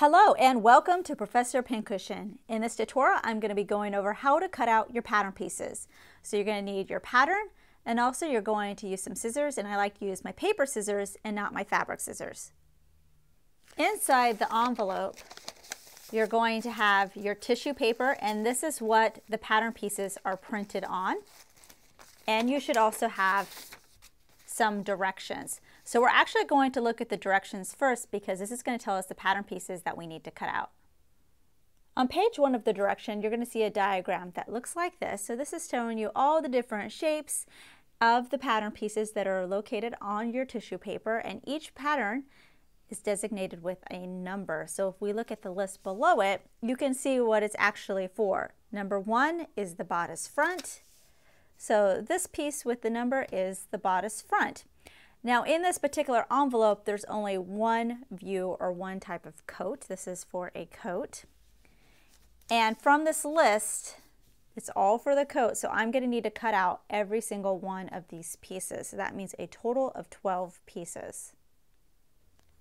Hello and welcome to Professor Pincushion. In this tutorial, I'm going to be going over how to cut out your pattern pieces. So you're going to need your pattern, and also you're going to use some scissors, and I like to use my paper scissors and not my fabric scissors. Inside the envelope, you're going to have your tissue paper, and this is what the pattern pieces are printed on. And you should also have some directions. So we're actually going to look at the directions first because this is going to tell us the pattern pieces that we need to cut out. On page 1 of the direction, you're going to see a diagram that looks like this. So this is showing you all the different shapes of the pattern pieces that are located on your tissue paper, and each pattern is designated with a number. So if we look at the list below it, you can see what it's actually for. Number 1 is the bodice front. So this piece with the number is the bodice front. Now in this particular envelope, there's only one view or one type of coat. This is for a coat. And from this list, it's all for the coat. So I'm going to need to cut out every single one of these pieces. So that means a total of 12 pieces.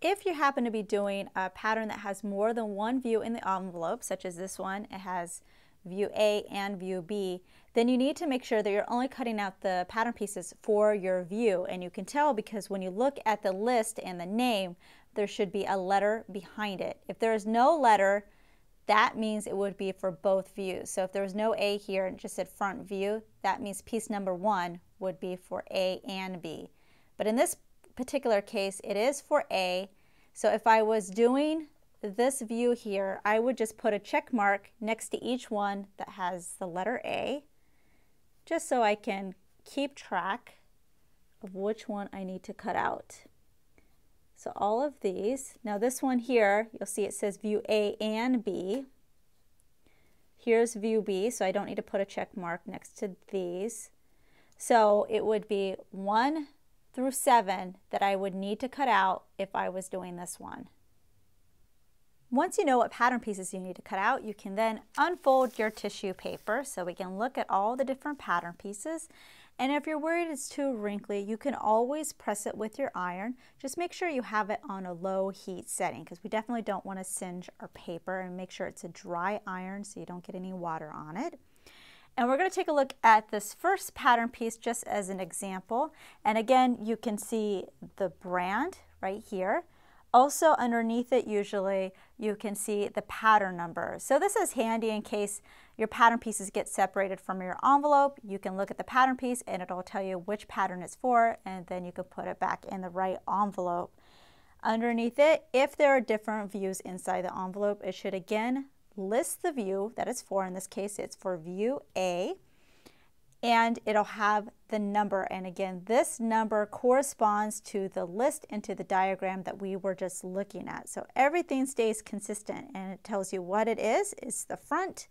If you happen to be doing a pattern that has more than one view in the envelope, such as this one, it has view A and view B, then you need to make sure that you're only cutting out the pattern pieces for your view. And you can tell because when you look at the list and the name, there should be a letter behind it. If there is no letter, that means it would be for both views. So if there was no A here and it just said front view, that means piece number 1 would be for A and B. But in this particular case, it is for A. So if I was doing this view here, I would just put a check mark next to each one that has the letter A, just so I can keep track of which one I need to cut out. So all of these, now this one here, you'll see it says view A and B. Here's view B, so I don't need to put a check mark next to these. So it would be 1 through 7 that I would need to cut out if I was doing this one. Once you know what pattern pieces you need to cut out, you can then unfold your tissue paper so we can look at all the different pattern pieces. And if you're worried it's too wrinkly, you can always press it with your iron. Just make sure you have it on a low heat setting because we definitely don't want to singe our paper, and make sure it's a dry iron so you don't get any water on it. And we're going to take a look at this first pattern piece just as an example. And again, you can see the brand right here. Also underneath it, usually, you can see the pattern number. So this is handy in case your pattern pieces get separated from your envelope. You can look at the pattern piece and it'll tell you which pattern it's for, and then you can put it back in the right envelope. Underneath it, if there are different views inside the envelope, it should again list the view that it's for. In this case, it's for view A, and it'll have the number, and again this number corresponds to the list and to the diagram that we were just looking at. So everything stays consistent, and it tells you what it is. It's the front.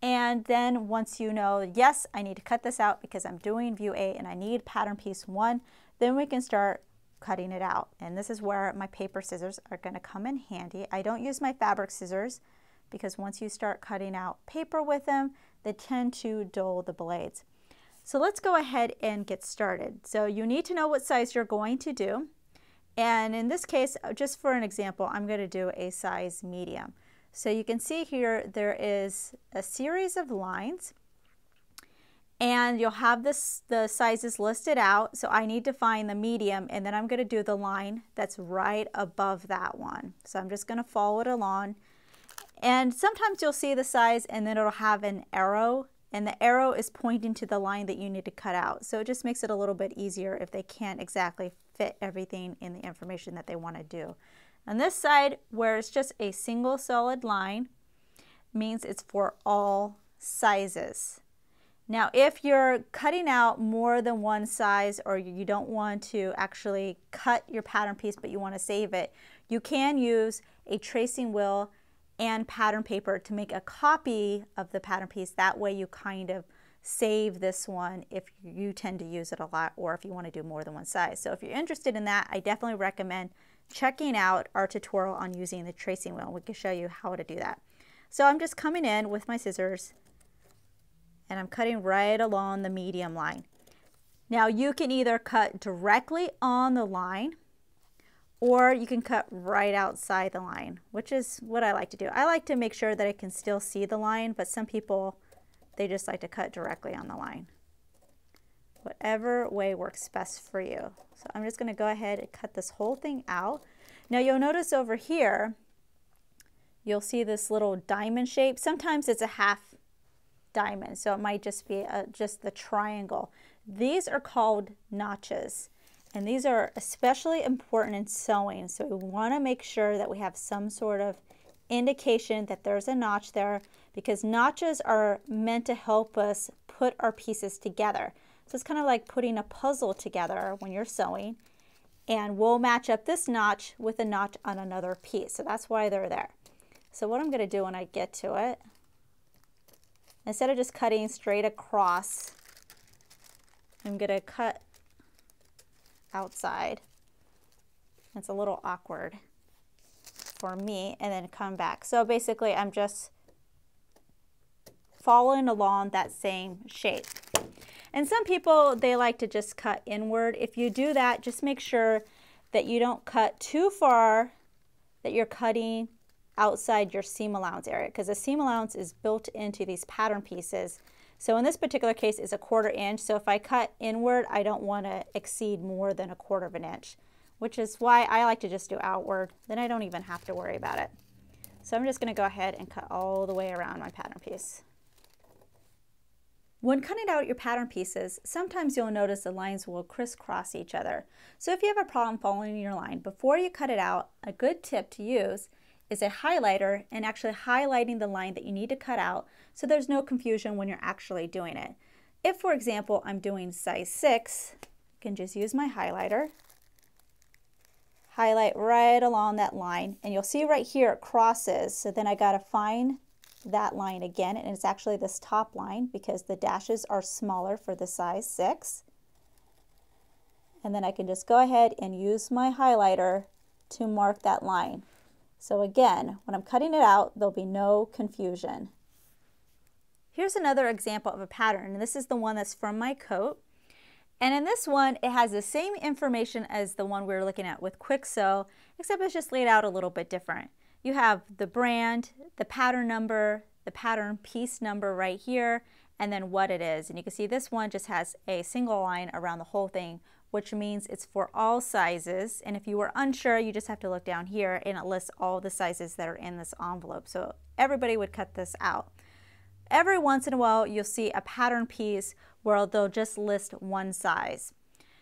And then once you know, yes, I need to cut this out because I'm doing view A and I need pattern piece 1, then we can start cutting it out. And this is where my paper scissors are going to come in handy. I don't use my fabric scissors because once you start cutting out paper with them, they tend to dull the blades. So let's go ahead and get started. So you need to know what size you're going to do. And in this case, just for an example, I'm going to do a size medium. So you can see here there is a series of lines, and you'll have this, the sizes listed out. So I need to find the medium, and then I'm going to do the line that's right above that one. So I'm just going to follow it along. And sometimes you'll see the size and then it'll have an arrow, and the arrow is pointing to the line that you need to cut out. So it just makes it a little bit easier if they can't exactly fit everything in the information that they want to do. On this side, where it's just a single solid line, means it's for all sizes. Now if you're cutting out more than one size, or you don't want to actually cut your pattern piece but you want to save it, you can use a tracing wheel and pattern paper to make a copy of the pattern piece. That way you kind of save this one if you tend to use it a lot, or if you want to do more than one size. So if you're interested in that, I definitely recommend checking out our tutorial on using the tracing wheel. We can show you how to do that. So I'm just coming in with my scissors and I'm cutting right along the medium line. Now you can either cut directly on the line, or you can cut right outside the line, which is what I like to do. I like to make sure that I can still see the line, but some people, they just like to cut directly on the line. Whatever way works best for you. So I'm just gonna go ahead and cut this whole thing out. Now you'll notice over here, you'll see this little diamond shape. Sometimes it's a half diamond, so it might just be just the triangle. These are called notches, and these are especially important in sewing. So we wanna make sure that we have some sort of indication that there's a notch there, because notches are meant to help us put our pieces together. So it's kind of like putting a puzzle together when you're sewing, and we'll match up this notch with a notch on another piece. So that's why they're there. So what I'm going to do when I get to it, instead of just cutting straight across, I'm going to cut outside. It's a little awkward for me, and then come back. So basically I'm just following along that same shape. And some people, they like to just cut inward. If you do that, just make sure that you don't cut too far, that you're cutting outside your seam allowance area, because the seam allowance is built into these pattern pieces. So in this particular case, it's 1/4 inch. So if I cut inward, I don't want to exceed more than 1/4 inch, which is why I like to just do outward. Then I don't even have to worry about it. So I'm just going to go ahead and cut all the way around my pattern piece. When cutting out your pattern pieces, sometimes you'll notice the lines will crisscross each other. So if you have a problem following your line, before you cut it out, a good tip to use is a highlighter, and actually highlighting the line that you need to cut out so there's no confusion when you're actually doing it. If, for example, I'm doing size 6, I can just use my highlighter, highlight right along that line, and you'll see right here it crosses, so then I gotta find that line again, and it's actually this top line because the dashes are smaller for the size 6. And then I can just go ahead and use my highlighter to mark that line. So again, when I'm cutting it out, there'll be no confusion. Here's another example of a pattern, and this is the one that's from my coat. And in this one, it has the same information as the one we were looking at with Kwik Sew, except it's just laid out a little bit different. You have the brand, the pattern number, the pattern piece number right here, and then what it is. And you can see this one just has a single line around the whole thing, which means it's for all sizes. And if you were unsure, you just have to look down here and it lists all the sizes that are in this envelope. So everybody would cut this out. Every once in a while, you'll see a pattern piece where they'll just list one size.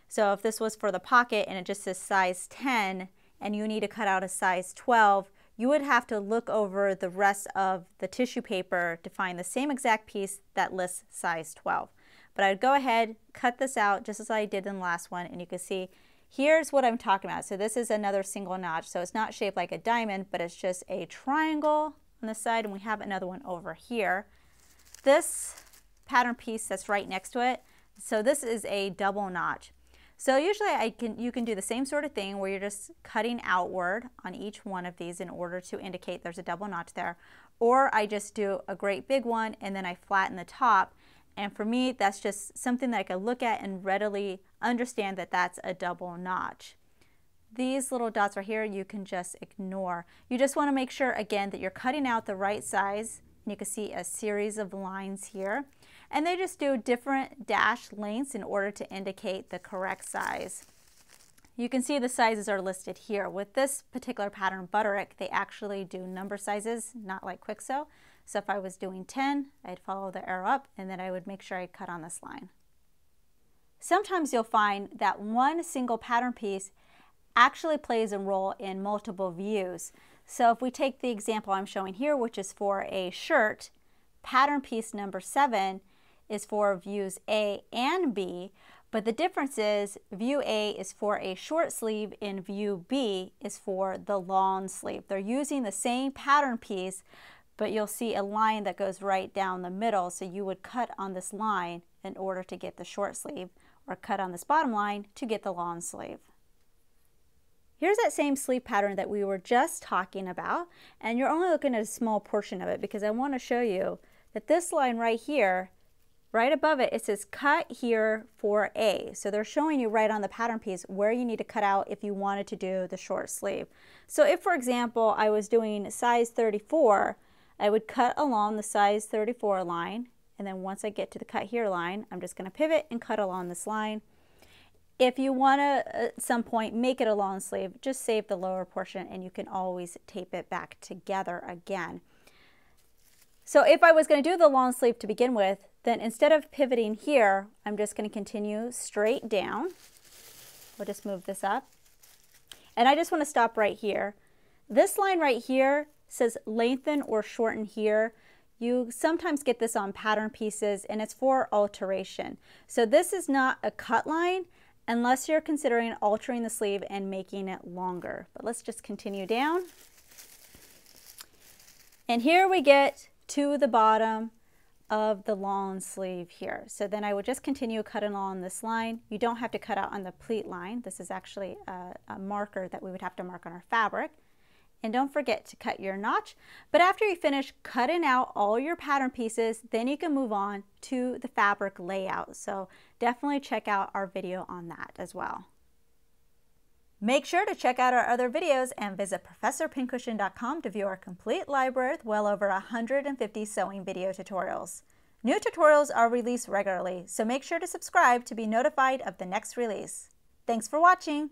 So if this was for the pocket and it just says size 10 and you need to cut out a size 12, you would have to look over the rest of the tissue paper to find the same exact piece that lists size 12. But I'd go ahead, cut this out just as I did in the last one, and you can see here's what I'm talking about. So this is another single notch. So it's not shaped like a diamond, but it's just a triangle on the side, and we have another one over here. This pattern piece that's right next to it, so this is a double notch. So usually you can do the same sort of thing where you're just cutting outward on each one of these in order to indicate there's a double notch there. Or I just do a great big one and then I flatten the top. And for me, that's just something that I can look at and readily understand that that's a double notch. These little dots right here, you can just ignore. You just want to make sure, again, that you're cutting out the right size. And you can see a series of lines here. And they just do different dash lengths in order to indicate the correct size. You can see the sizes are listed here. With this particular pattern, Butterick, they actually do number sizes, not like Kwik Sew. So if I was doing 10, I'd follow the arrow up and then I would make sure I cut on this line. Sometimes you'll find that one single pattern piece actually plays a role in multiple views. So if we take the example I'm showing here, which is for a shirt, pattern piece number 7 is for views A and B, but the difference is view A is for a short sleeve and view B is for the long sleeve. They're using the same pattern piece, but you'll see a line that goes right down the middle. So you would cut on this line in order to get the short sleeve, or cut on this bottom line to get the long sleeve. Here's that same sleeve pattern that we were just talking about, and you're only looking at a small portion of it because I want to show you that this line right here right above it, it says cut here for A. So they're showing you right on the pattern piece where you need to cut out if you wanted to do the short sleeve. So if, for example, I was doing size 34, I would cut along the size 34 line, and then once I get to the cut here line, I'm just going to pivot and cut along this line. If you want to at some point make it a long sleeve, just save the lower portion and you can always tape it back together again. So if I was going to do the long sleeve to begin with, then instead of pivoting here, I'm just going to continue straight down. We'll just move this up. And I just want to stop right here. This line right here says lengthen or shorten here. You sometimes get this on pattern pieces and it's for alteration. So this is not a cut line unless you're considering altering the sleeve and making it longer. But let's just continue down. And here we get to the bottom of the long sleeve here. So then I would just continue cutting along this line. You don't have to cut out on the pleat line. This is actually a marker that we would have to mark on our fabric. And don't forget to cut your notch. But after you finish cutting out all your pattern pieces, then you can move on to the fabric layout. So definitely check out our video on that as well. Make sure to check out our other videos and visit ProfessorPincushion.com to view our complete library with well over 150 sewing video tutorials. New tutorials are released regularly, so make sure to subscribe to be notified of the next release. Thanks for watching!